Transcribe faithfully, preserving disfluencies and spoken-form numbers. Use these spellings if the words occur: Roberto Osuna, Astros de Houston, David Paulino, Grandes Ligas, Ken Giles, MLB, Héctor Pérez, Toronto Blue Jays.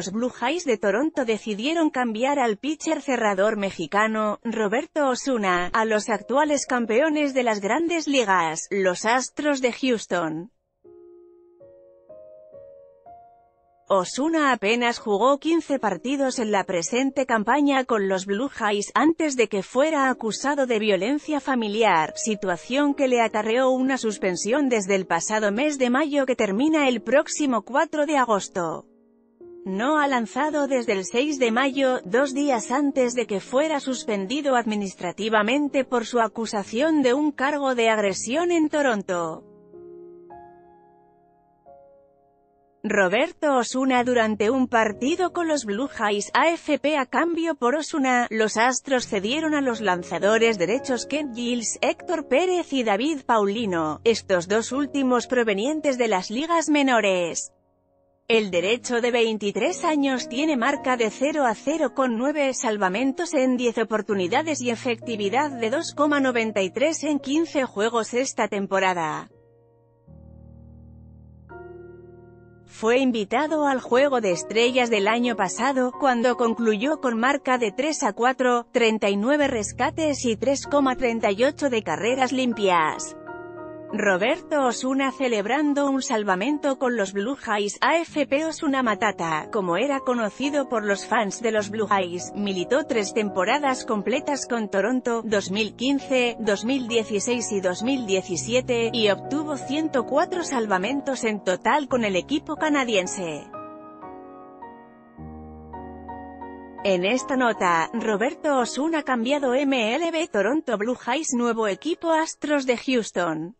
los Blue Jays de Toronto decidieron cambiar al pitcher cerrador mexicano, Roberto Osuna, a los actuales campeones de las Grandes Ligas, los Astros de Houston. Osuna apenas jugó quince partidos en la presente campaña con los Blue Jays antes de que fuera acusado de violencia familiar, situación que le acarreó una suspensión desde el pasado mes de mayo que termina el próximo cuatro de agosto. No ha lanzado desde el seis de mayo, dos días antes de que fuera suspendido administrativamente por su acusación de un cargo de agresión en Toronto. Roberto Osuna durante un partido con los Blue Jays. A F P a cambio por Osuna, los Astros cedieron a los lanzadores derechos Ken Giles, Héctor Pérez y David Paulino, estos dos últimos provenientes de las ligas menores. El derecho de veintitrés años tiene marca de cero a cero con nueve salvamentos en diez oportunidades y efectividad de dos coma noventa y tres en quince juegos esta temporada. Fue invitado al Juego de Estrellas del año pasado, cuando concluyó con marca de tres a cuatro, treinta y nueve rescates y tres coma treinta y ocho de carreras limpias. Roberto Osuna celebrando un salvamento con los Blue Jays. A F P Osuna Matata, como era conocido por los fans de los Blue Jays, militó tres temporadas completas con Toronto, dos mil quince, dos mil dieciséis y dos mil diecisiete, y obtuvo ciento cuatro salvamentos en total con el equipo canadiense. En esta nota, Roberto Osuna cambiado M L B Toronto Blue Jays nuevo equipo Astros de Houston.